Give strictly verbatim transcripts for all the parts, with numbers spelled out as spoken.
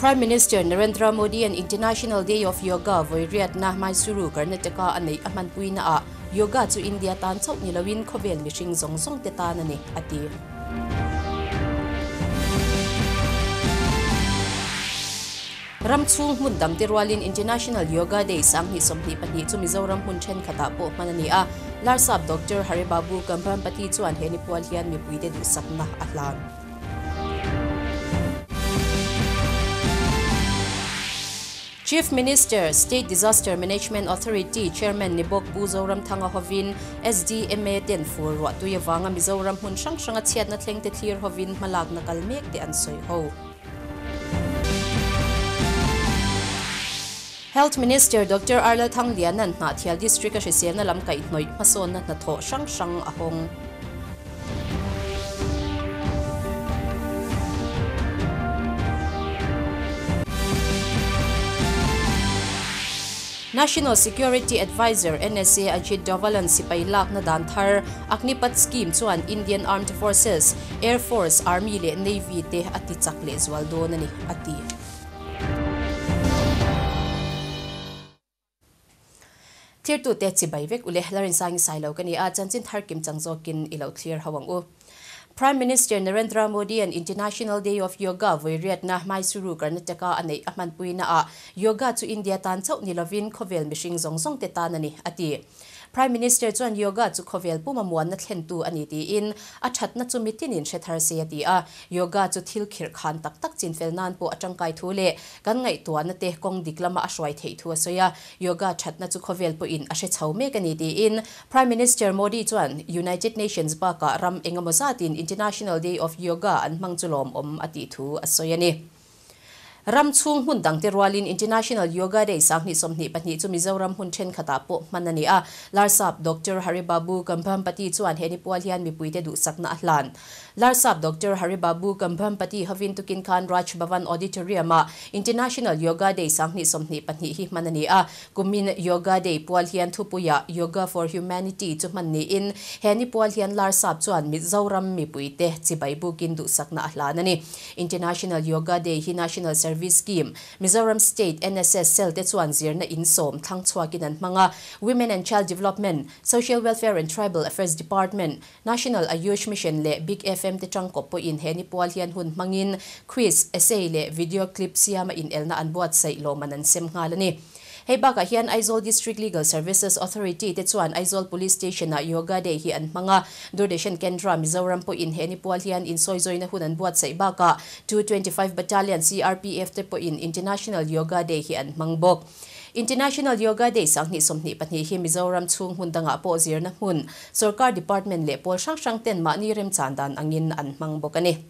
Prime Minister Narendra Modi and International Day of Yoga voiriat na Mysuru, Karnataka anei aman puina a yoga to India tan sok nilawin khovel mishing zongzong tetan ani ati. Ramchhung mundam tirwalin International Yoga Day sang hisomni pani chu Mizoram hunchen khatapo manani a Larsap Doctor Hari Babu Kambhampati chuan heni pual hian mi puide du sakna ahlan. Chief Minister, State Disaster Management Authority Chairman Nibok Pu Zoramthanga Hovin S D M A ten for wat tuiwanga Mizoram hun sang sanga chiat na thleng te thlir Hovin malak nakal mek te ansoi ho. Health Minister Doctor R. Lalthangliana and Hnathial District Ashisena Lamka Itnoi Mason at Natho Shang Shang Ahong. National Security Advisor N S A Ajit Doval and Sipailak na Danthar Agnipat Scheme to an Indian Armed Forces, Air Force, Army le Navy te ati chakle zwaldo nani ati. Tirtu tetsi baivek uleh larin sang silo kani a chanchin tharkim changzokin ilo clear hawangu. Prime Minister Narendra Modi and International Day of Yoga voiriat na Mysuru, Karnataka anei aman puina a yoga to India tan sok nilovin khovel mishing zongzong tetanani ati. Prime Minister chuan yoga chu khovel pumamwan na thlentu ani ti in a thatna chu mitinin shethar se ati a yoga chu thilkhir khan tak tak chinfel nan po atangkai thule kan ngai tuan te kong diklama ashwai thei thu soya yoga thatna chu khovel po in ashe chhaume kani ti in Prime Minister Modi chuan United Nations ba ka ram engamozatin International Day of Yoga an mangchulom om ati thu asoyani. Ramchung mundang tirwalin International Yoga Day sangni somni patni chu Mizoram hunchen khatapo manani a Larsap Doctor Hari Babu Kambhampati chuan heni pualian mi puite du sakna ahlan. Larsap Doctor Hari Babu Kambhampati havin tukin khan Raj Bhavan Auditorium a International Yoga Day sangni somni patni hi manani a kumin yoga day pualian thupuya yoga for humanity chu manni in heni pualian Larsap chuan Mizoram mi puite chibai bukin du sakna ahlan ani. International Yoga Day hi National Service Scheme, Mizoram State N S S cell tetsuan zirna in som thang chuakin an manga Women and Child Development, Social Welfare and Tribal Affairs Department, National Ayush Mission le Big F M te changko po in heni pual hian hun mangin quiz essay le video clip siama in elna an buat sai lo manan sem ngalani. Hebaka hian Aizawl District Legal Services Authority tetsuan Aizawl Police Station na yoga day hi an manga Dordeshan Kendra Mizoram po in heni pual hian in soizoi na hunan buat sa ibaka two twenty-five Battalion C R P F te po in International Yoga Day hi an mangbok. International Yoga Day sangni somni patni hi Mizoram chung hundanga po zirna hun Sarkar Department le pol shang shang ten ma ni rem chandan angin an mangbok ani.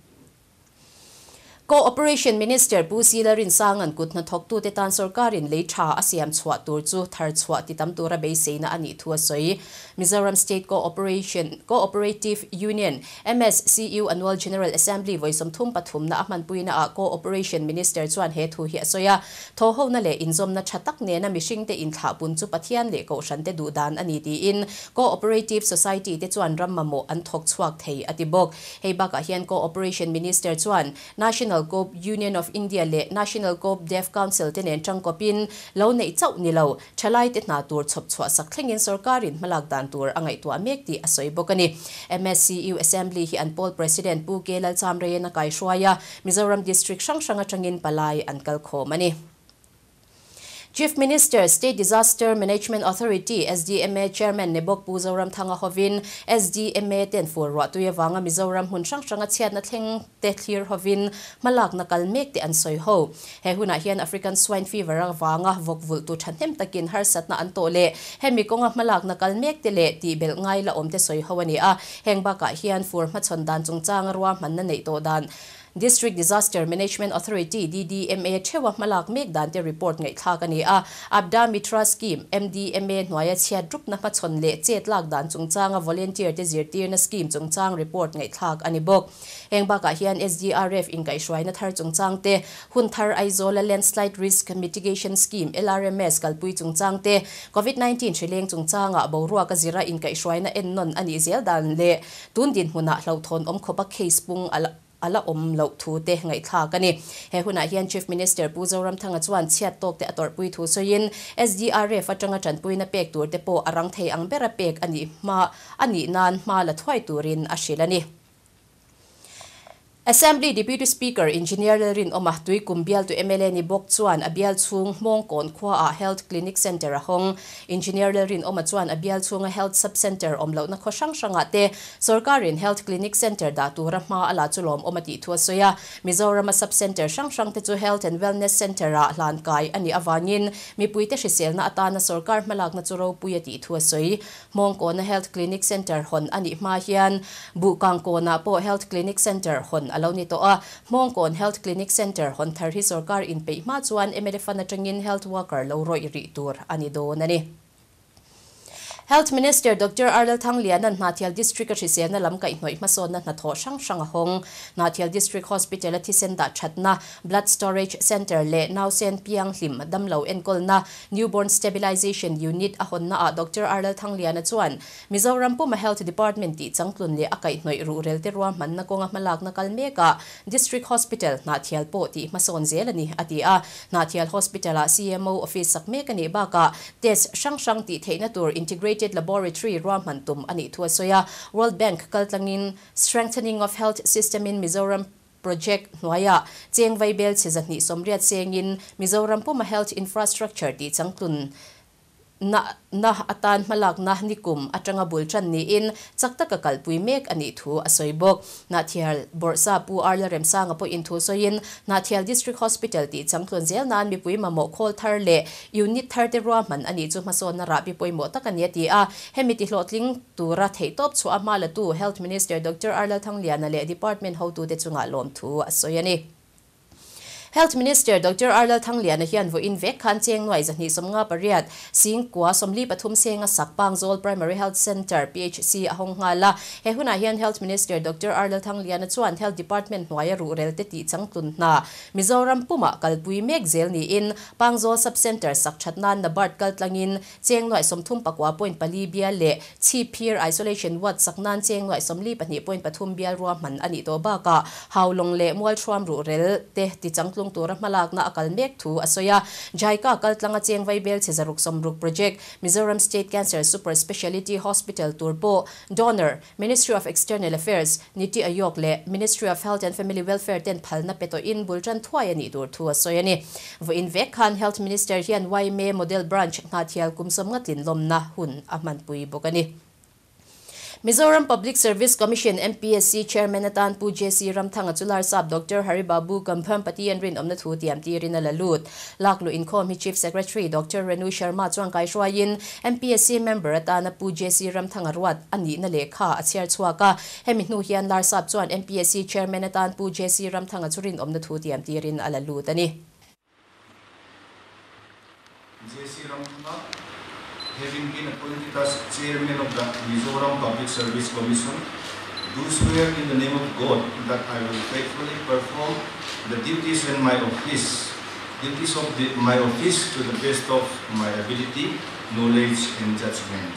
Cooperation Minister Pusi Larin Sangan kut na thok tu te tan sarkarin lei tha asiam chwa tur chu thar chwa titam tura be seina ani thua soi Mizoram State Cooperation Cooperative Union M S C U Annual General Assembly voisom thum pathum na aman puina a Cooperation Minister chuan he thu hi soya tho ho na le inzom na thatak ne na mishing te in tha pun chu pathian le ko shan te du dan ani ti in Cooperative Society te chuan rammamo an thok chuak thei atibok heibaka hian Cooperation Minister chuan National Group Union of India le National Group Deaf Council tenen changkopin lo nei chau nilo thalai te na tur chhop chwa sakhlengin sarkarin malakdan tur angai tu amekti asoi bokani M S C U Assembly hi anpol President Pu K. Lalthangliana na kai shwaya Mizoram District Shangshanga changin palai ankal khomani. Chief Minister, State Disaster Management Authority, S D M A Chairman Nibok Pu Zoramthanga Hovin, S D M A ten for Rat Tuyavanga Mizoram hun sang sang achiat na thing te clear Hovin, malak nakal mek te ansoi ho. He huna hian African swine fever avanga vokvul tu chantem takin har satna antole. He mikonga malak nakal mek te le ti bel ngai la om te soi hawani a. Heng baka hian for machondan chungchang ruwa man na nei to dan. District Disaster Management Authority D D M A chewa malak mek dan te report ngai thakani a Abda Mitra Scheme M D M A noya chia drup na machon le chet lak dan chungchanga volunteer te zirtir na scheme chungchang report ngai thak ani bok engba ka hian S D R F in kai shwai na thar chungchang te hun thar aizola landslide risk mitigation scheme L R M S kalpui chungchang te COVID nineteen shileng chungchanga borua ka zira in kai shwai na en non ani zel dan le tun din huna hlau thon om khopa case pung ala ala om lo thu te ngai tha kani he huna hian chief minister Pu Zoramthanga chuan chiat tok te ator pui thu soin S D R F atanga tran puina pek tur te po arang thei ang bera pek ani ma ani nan ma la thwai turin a shilani. Assembly Deputy Speaker Engineer Rin Omahtui Kumbial to M L A Nibok Chuan Abial Chung Hmawngkawn Khua a Health Clinic Center Hong Engineer Rin Omachwan Abial Chung a Health Sub Center Omlo na khoshang shangate Sorkarin Health Clinic Center da tu ramha ala chulom omati thua soya Mizoram Sub Center shangshang te chu Health and Wellness Center a Lankai ani avanin mipuite shisel na atana sorkar malak na churo puiati thua soi Hmawngkawn Health Clinic Center hon ani ma hian Bukangkona po Health Clinic Center hon alo nito a Hmawngkawn Health Clinic Center hon thar hi sorkar in pe ma chuan emerefana tangin health worker lo roi ri tur ani do nani. Health Minister Doctor R. Lalthangliana Hnathial District Chisena Lamka Inoi Mason Natho Shang Shang Hong Hnathial District Hospital Tisenda Chatna Blood Storage Center Le Now Sen Piang Hlim Damlo Enkolna Newborn Stabilization Unit Ahonna Doctor R. Lalthangliana Chuan Mizoram Puma Health Department Ti Changtlun Le Akai Noi Rural Terwa Manna Konga Malak Nakal Meka District Hospital Hnathial Po Ti Mason Zelani Atia Hnathial Hospital C M O Office Sak Mekani Baka Test Shang Shang Ti Theinatur Integrate Laboratory Ramhantum ani Tuasoya World Bank Kaltlangin Strengthening of Health System in Mizoram Project Nwaya Chengvai Bel Chizatni Somriat Sengin Mizoram Puma Health Infrastructure Ti Changtlun na na atan malak na nikum atanga bulchan ni in chakta kakal pui mek ani thu asoibok Hnathial Borsap pu arlarem sanga po in thu soin Hnathial District Hospital ti changthon zel nan mi pui mamo khol thar le unit thirty raman ani chu mason na rapi poimo takani ti a hemiti hlotling tura thei top chu amala tu Health Minister Doctor R. Lalthangliana le department how to te chunga lom thu asoyani. Health Minister Doctor R. Lalthangliana hian vo in vek khan cheng noi zani somnga pariat singkwa somli pathum senga sakpang zol primary health center P H C ahonghala he huna hian Health Minister Doctor R. Lalthangliana chuan Health Department hnuai rural te ti changtunna Mizoram puma kalpui mek zel ni in pangzol sub center sakchatnan na bart kaltlangin cheng noi somthum pakwa point palibia le chi peer isolation ward saknan cheng noi somli pani point pathum bial ruam man ani to ba ka haulong le mual thram rural te ti chang Tura Malak na akal mek thu asoya Jaika akal tlanga chengvai bel chezaruk somruk project Mizoram State Cancer Super Speciality Hospital Turbo Donor Ministry of External Affairs Niti Ayok le Ministry of Health and Family Welfare ten phalna peto in bulchan thwaiani dur thu asoyani vo in vek khan Health Minister hian wai me model branch Hnathial kumsom ngatlin lomna hun aman pui bokani. Mizoram Public Service Commission M P S C Chairman Atan Pu J C Ramthangarular Sab Doctor Hari Babu Kambhampati and Rin Omna Thu Tiamti Rina Lalut Laklu Incom Chief Secretary Doctor Renu Sharma Chuang Kai Shwain M P S C member Atana Pu J C Ramthangaruat Ani na lekha Achher Chuaka Heminu Hian Larsap Chuan M P S C Chairman Atan Pu J C Ramthangarurin Omna Thu Tiamti Rina Lalut Ani J C Ramthanga, having been appointed as Chairman of the Mizoram Public Service Commission, do swear in the name of God that I will faithfully perform the duties in my office, duties of the, my office to the best of my ability, knowledge and judgment.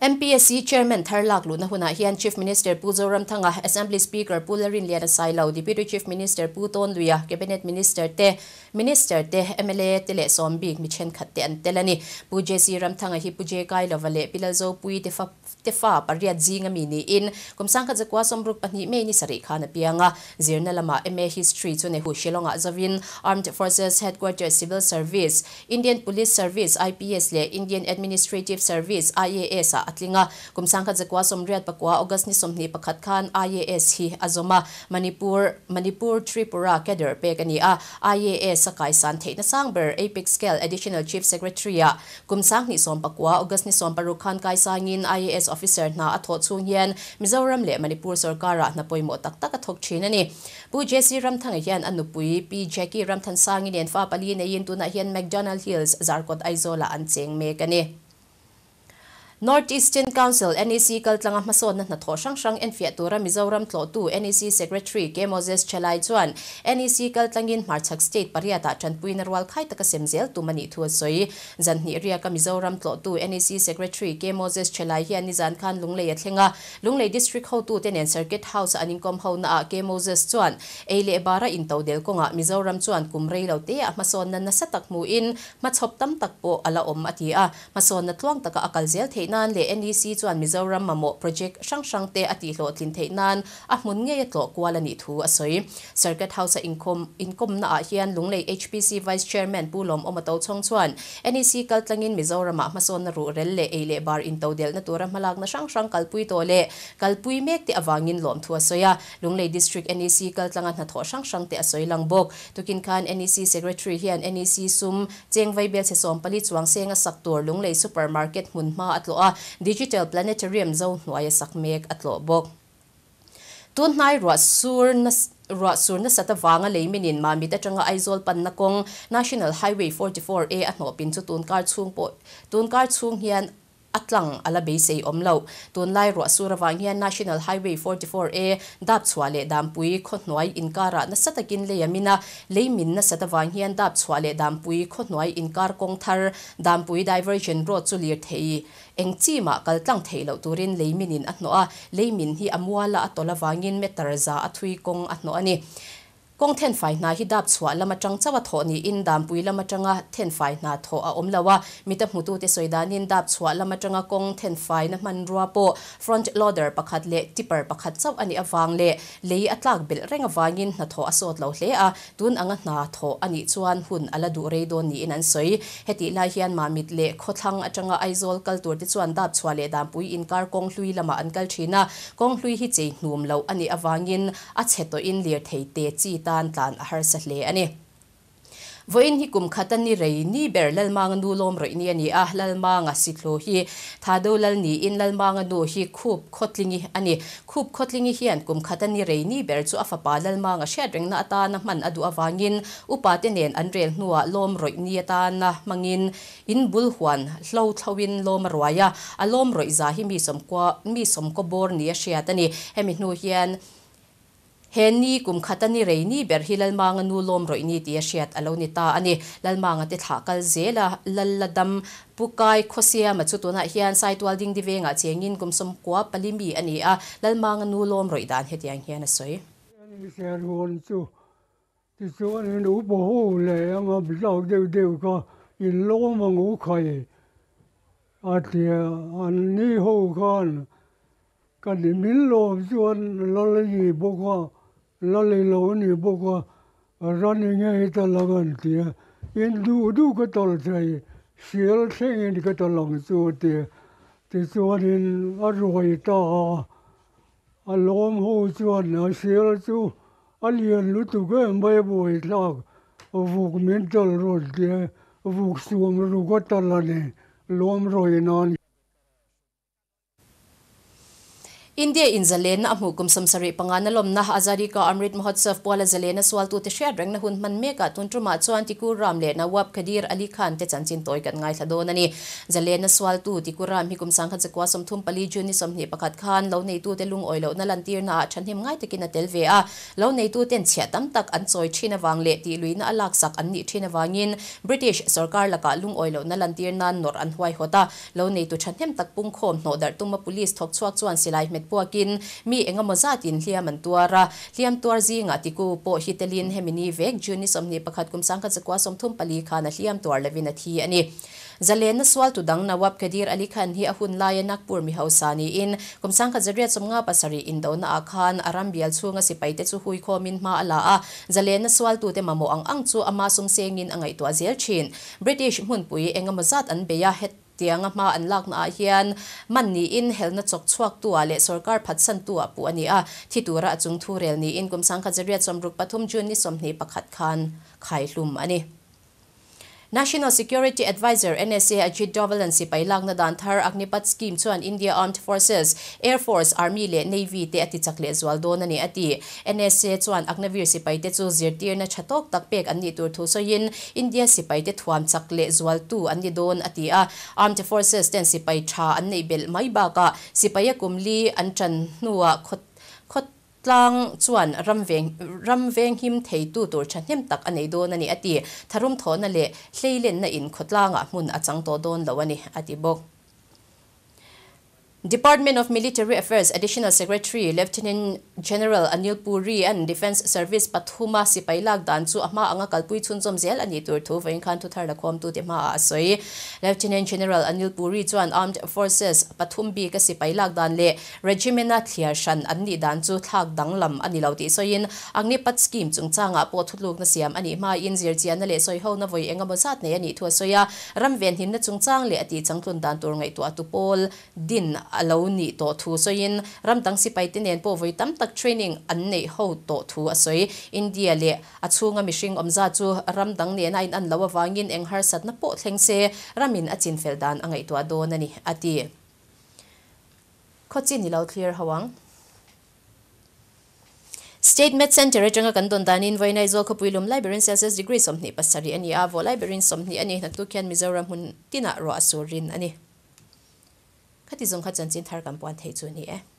M P S C Chairman Tharlak Lunahuna hian Chief Minister Pu Zoramthanga, Assembly Speaker Pularin Liana Sailo, Deputy Chief Minister Pu Tonluia, Cabinet Minister Te Minister Te M L A Tele Sombi Michen Khatte an Telani Pu J C Ramthanga hi Pu J Kai Lovale Pilazo Pui Tefa Tefa Pariat Zingami ni in Kumsang Khazakwa Somruk Pani Me ni Sari Khana Pianga Zirna Lama M A History Chune Hu Shilonga Zavin Armed Forces Headquarters Civil Service Indian Police Service I P S le Indian Administrative Service I A S atlinga kumsangkha zakwa somriat pakwa August ni somni pakhat khan I A S hi azoma Manipur Manipur Tripura keder pekani a I A S sakai san theina sangber apex scale additional chief secretary a kumsang ni som pakwa August ni som paru khan kai sangin I A S officer na atho chung hian Mizoram le Manipur sarkara na poimo tak tak athok thina ni Pu J C Ramthanga hian anupui P Jackie Ramthan sangin en fa pali nei in tuna hian McDonald Hills Zarkot Aizawl an cheng mekani. Northeastern Council N E C kaltlanga mason na tho shangshang en fiatura Mizoram tlotu N E C Secretary K. Moses chelai chuan N E C kaltlangin Marchak State pariata chanpuinerwal khai takasemzel tumani thuasoi zanhni ria ka Mizoram tlotu N E C Secretary K. Moses chelai hi ani zan khan Lunglei athlenga Lunglei District ho tu ten circuit house aningkom ho na K. Moses chuan ele bara into del konga Mizoram chuan kumrei lote a mason na nasatak mu in machhop tam takpo ala om atia mason na tluang taka akalzel the nan le N E C chuan Mizoram mamo project shangshang te ati hlo tin thei nan a hmun nge tlo kwalani thu asoi circuit house income income na a hian Lunglei H P C vice chairman Pulom Omato Chong chuan N E C kaltlangin Mizoram a mason na ru rel le ele bar in to del na tura malak na shangshang kalpui to le kalpui mek te awangin lom thu asoya Lunglei district N E C kaltlanga na tho shangshang te asoi langbok tukin khan N E C secretary hian N E C sum chengvai bel se som pali chuang senga saktur Lunglei supermarket munma atlo Digital Planetarium Zone Noya Sakmek at Lobok. Tunai Rasur Nas Rasur Nasatavanga Leminin Mamita Changa Aizawl Panakong National Highway forty-four A at Nopin to Tunkar Tsung Po Tunkar Tsung Hian Atlang ala base omlo tunlai ro surawangya National Highway forty-four A dabchwale dampui khotnoi inkara nasatakin leyamina leimin nasatawanghian dabchwale dampui khotnoi inkar kongthar dampui diversion road chulir thei engchima kaltlang theilo turin leiminin atnoa leimin hi amwala atolawangin metarza athui kong atno ani Kongten fai na hidap swa lamachang chawathoni in dampui lamachanga ten fai na tho a omlawa mitap mutu te soidanin dap swa lamachanga kongten fai na manrua po front loader pakhat le tipper pakhat chaw ani awang le lei atlak bel renga wangin na tho asot lo hle a tun anga na tho ani chuan hun ala du re don ni in an soi heti la hian mamit le khothlang atanga Aizawl kaltur ti chuan dap swa le dampui in kar kong hlui lama an kal thina kong hlui hi chei hnum lo ani awangin a cheto in lir thei te chi tan tan har sahle ani voin hi kum khatani rei ni ber lalmang nu lom roi ni ani a lalmang a siklo hi thado lal ni in lalmang nu hi khup khotlingi ani khup khotlingi hian kum khatani rei ni ber chu afa pa lalmang a shadring na ata na man adu awangin upatenen anrel nuwa lom roi ni ata na mangin in bulhwan hlo thawin lom roya a lom roi za hi mi somkwa mi somko bor ni a shiatani hemi nu hian Henni kum khatani reini berhilal manga nu lom roini ti shiat alonita ani lalmanga ti thakal zela lalladam pukai khosia machutuna hian site welding divenga chengin kum somkwa palimi ani a lalmanga nu lom roidan hetiang hian asoi mi ser hon chu ti chuan nu bo ho le ama blog deu deu ko in lom mangu khoi atia anni ho kon kan min lo chuan lolli boko lolli lo ni boko running e ta lagan tia in du du ko tol thai sial theng in ko tolong chu ti ti chuan in aroi ta a lom ho chuan na sial chu alian lu tu ge mai boi lak vuk min tol ro tia vuk suam ru ko tolane lom roi non India in Zalena amukum samsari panganalom na azadi ka Amrit Mahotsav Pawla Zalena swaltu te shadrang na hunman meka tuntuma chuan tikuram le na wap Kadir Ali Khan te chanchin toy kan ngai thadona ni Zalena swaltu tikuram hikum sangkha chakwa somthum pali juni somni pakhat khan lo nei tu te lung oilo na lantir na chanhim ngai te kin telve a lo nei tu ten chiatam tak an choi thina wang le ti luina alak sak an ni thina wangin British sarkar laka lung oilo na lantir nan nor an huai hota lo nei tu chanhem tak pung khom no dar tuma police thok chuak chuan silai Puakin, mi engamozatin liam and tuara, liam tuarzing atiku, po hitalin hemini veg, junis omni pakat kum sanka zakwasum tumpalika, and liam tuar levinati any. Zalena swal to dang nawab Kadir Ali Khan hi ahun layan Nagpur mihausani in kumsang ka zariat som nga pasari in daw na akhan arambial su nga si paite su hui ko min maalaa Zalena swal to te mamo ang ang su amasum sengin ang ito azel chin British hunpui engamazat an beya het tiang ma anlak na hian manni in hel na chok chuak tua le sarkar phatsan tua pu ania thitura achung thurel ni in kumsang ka zariat som ruk pathum jun ni somni pakhat khan khailum ani National Security Advisor N S A Ajit Doval and Sipailang nadan thar Agnipat scheme to an India Armed Forces, Air Force, Army le Navy te ati chakle Ajwal donani ati N S A to an Agnavir Sipai te zu zirtir na chatok takpek ani tur thu soyin India Sipai te thuam chakle Ajwal tu ani don ati a Armed Forces ten Sipai cha an nebel mai baka Sipaya kumli an chan nuwa khot khot tlang chuan ramveng ramveng him thei tu tur chhanem tak anei don ani ati tharum thona le hleilen na in khotlanga mun achang to don lawani ati bok. Department of Military Affairs Additional Secretary Lieutenant General Anil Puri and Defense Service Pathuma Sipailag Danchu Ama Anga Kalpui Chunjom Zel Ani Turthu Vengkhan Thuthar Lakhom Tu Tema Asoi Lieutenant General Anil Puri Chuan Armed Forces Pathumbi Ka Sipailag Dan Le Regiment Thliar Shan Anni Danchu Thak Danglam Ani Lauti Soin Agnipat Scheme Chungchanga Po Thutluk Na Siam Ani Ma In Zirjian Na Le Soi Ho Na Voi Enga Mosat Ne Ani Thu Soya Ramven Him Na Chungchang Le Ati Changtlun Dan Tur Ngai Tu Atupol Din Aloni to thu soin ramtang sipai tinen po voitam tak training annei ho to thu asoi India le achunga mishing omza chu ramdang ne na in an lawa wangin enghar sat na po thlengse ramin achin feldan angai to adon ani ati khochin ilaw clear hawang. State Med Center atanga kandon danin voina izo khupuilum librarian Celsius degree somni pasari ani avo librarian somni ani hnatukhian Mizoram hun tina ro asurin ani. Khatizong khachanchin thar kampuan thei chu ni e